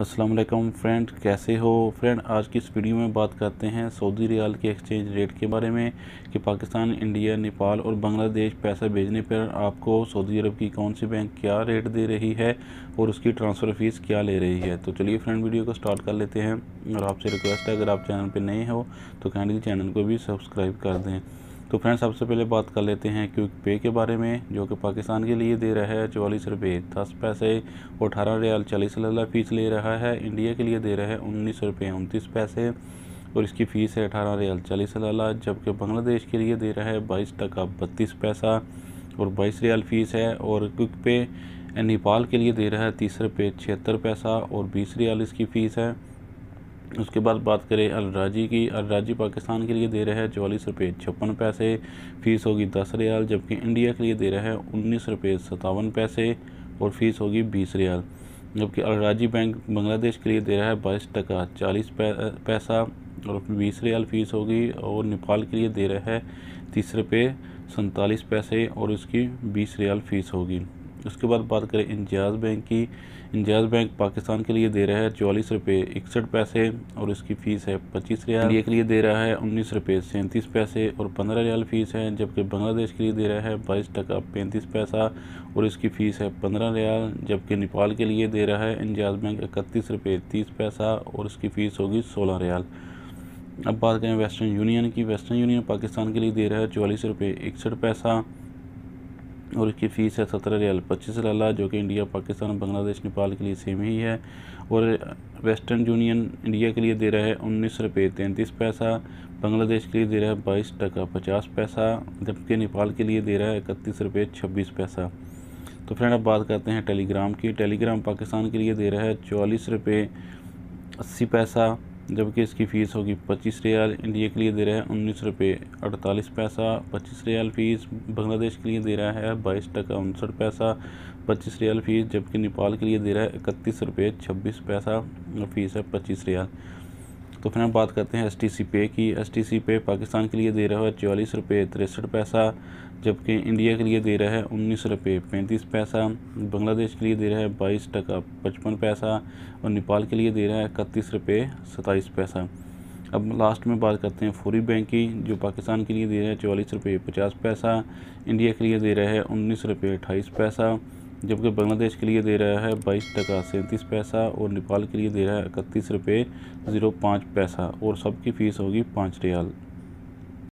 अस्सलाम वालेकुम फ्रेंड, कैसे हो फ्रेंड। आज की इस वीडियो में बात करते हैं सऊदी रियाल के एक्सचेंज रेट के बारे में कि पाकिस्तान, इंडिया, नेपाल और बांग्लादेश पैसा भेजने पर आपको सऊदी अरब की कौन सी बैंक क्या रेट दे रही है और उसकी ट्रांसफ़र फ़ीस क्या ले रही है। तो चलिए फ्रेंड वीडियो को स्टार्ट कर लेते हैं और आपसे रिक्वेस्ट है अगर आप चैनल पर नए हो तो काइंडली चैनल को भी सब्सक्राइब कर दें। तो फ्रेंड्स सबसे पहले बात कर लेते हैं क्विक पे के बारे में जो कि पाकिस्तान के लिए दे रहा है 44 रुपये 10 पैसे और 18 रियाल 40 लल्ला फ़ीस ले रहा है। इंडिया के लिए दे रहा है 19 रुपये 29 पैसे और इसकी फ़ीस है 18 रियाल 40 लल्ला। जबकि बांग्लादेश के लिए दे रहा है 22 टका 32 पैसा और 22 रियाल फ़ीस है। और क्विक पे नेपाल के लिए दे रहा है 30 रुपये 76 पैसा और 20 रियाल इसकी फ़ीस है। उसके बाद बात करें अलराजी की। अलराजी पाकिस्तान के लिए दे रहा है 44 रुपये 56 पैसे, फ़ीस होगी 10 रियाल। जबकि इंडिया के लिए दे रहा है 19 रुपये 57 पैसे और फ़ीस होगी 20 रियाल। जबकि अलराजी बैंक बांग्लादेश के लिए दे रहा है 22 टका 40 पैसा और 20 रियाल फ़ीस होगी। और नेपाल के लिए दे रहा है 30 रुपये 47 पैसे और उसकी 20 रियाल फ़ीस होगी। उसके बाद बात करें इंजाज़ बैंक की। इंजाज़ बैंक पाकिस्तान के लिए दे रहा है 44 रुपये 61 पैसे और इसकी फ़ीस है 25 रियाल। इंडिया के लिए दे रहा है 19 रुपये 37 पैसे और 15 रियाल फ़ीस है। जबकि बांग्लादेश के लिए दे रहा है 22 टका 35 पैसा और इसकी फ़ीस है 15 रियाल। जबकि नेपाल के लिए दे रहा है इंजाज़ बैंक 31 रुपये 30 पैसा और इसकी फ़ीस होगी 16 रियाल। अब बात करें वेस्टर्न यूनियन की। वेस्टर्न यूनियन पाकिस्तान के लिए दे रहा है 44 रुपये 61 पैसा और इसकी फ़ीस है 17 रियाल 25 लल्ला। जो कि इंडिया, पाकिस्तान, बांग्लादेश, नेपाल के लिए सेम ही है। और वेस्टर्न यूनियन इंडिया के लिए दे रहा है 19 रुपये 33 पैसा, बांग्लादेश के लिए दे रहा है 22 टका 50 पैसा, जबकि नेपाल के लिए दे रहा है 31 रुपये 26 पैसा। तो फ्रेंड अब बात करते हैं टेलीग्राम की। टेलीग्राम पाकिस्तान के लिए दे रहा है 44 रुपये 80 पैसा, जबकि इसकी फ़ीस होगी 25 रियाल। इंडिया के लिए दे रहा है 19 रुपये 48 पैसा, 25 रियाल फ़ीस। बांग्लादेश के लिए दे रहा है 22 टका 59 पैसा, 25 रियाल फ़ीस। जबकि नेपाल के लिए दे रहा है 31 रुपये 26 पैसा, फ़ीस है 25 रियाल। तो फिर हम बात करते हैं STC पे की। STC पे पाकिस्तान के लिए दे रहा है 44 रुपये 63 पैसा, जबकि इंडिया के लिए दे रहा है 19 रुपये 35 पैसा, बांग्लादेश के लिए दे रहा है 22 टका 55 पैसा और नेपाल के लिए दे रहा है 31 रुपये 27 पैसा। अब लास्ट में बात करते हैं फोरी बैंक की, जो पाकिस्तान के लिए दे रहा है 44 रुपये 50 पैसा, इंडिया के लिए दे रहा है 19 रुपये 28 पैसा, जबकि बांग्लादेश के लिए दे रहा है 22 टका 37 पैसा और नेपाल के लिए दे रहा है 31 रुपये 05 पैसा और सबकी फ़ीस होगी 5 रियाल।